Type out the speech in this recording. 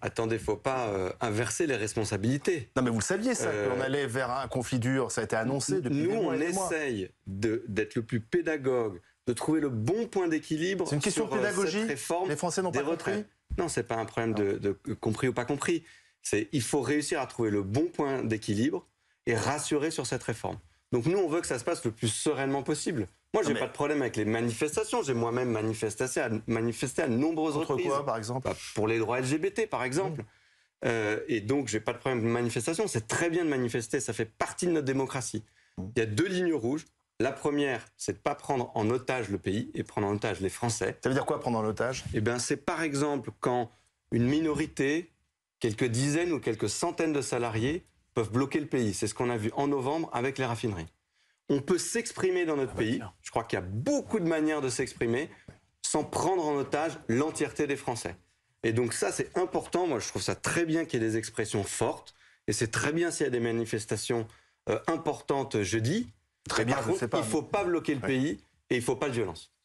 Attendez, faut pas inverser les responsabilités. Non mais vous le saviez ça, qu'on allait vers un conflit dur, ça a été annoncé depuis des mois. Nous on essaye d'être le plus pédagogue, de trouver le bon point d'équilibre. C'est une question de pédagogie, cette réforme les Français n'ont pas compris. Non, c'est pas un problème de compris ou pas compris. Il faut réussir à trouver le bon point d'équilibre et rassurer sur cette réforme. Donc nous, on veut que ça se passe le plus sereinement possible. Moi, j'ai pas de problème avec les manifestations. J'ai moi-même manifesté à nombreuses reprises. Contre quoi, par exemple ? Pour les droits LGBT, par exemple. Et donc, j'ai pas de problème de manifestation. C'est très bien de manifester. Ça fait partie de notre démocratie. Il y a deux lignes rouges. La première, c'est de ne pas prendre en otage le pays et prendre en otage les Français. Ça veut dire quoi, prendre en otage ? Eh bien, c'est par exemple quand une minorité, quelques dizaines ou quelques centaines de salariés, peuvent bloquer le pays. C'est ce qu'on a vu en novembre avec les raffineries. On peut s'exprimer dans notre pays. Je crois qu'il y a beaucoup de manières de s'exprimer sans prendre en otage l'entièreté des Français. Et donc ça, c'est important. Moi, je trouve ça très bien qu'il y ait des expressions fortes. Et c'est très bien s'il y a des manifestations importantes jeudi. Très bien, par contre, il ne faut pas bloquer le pays et il ne faut pas de violence.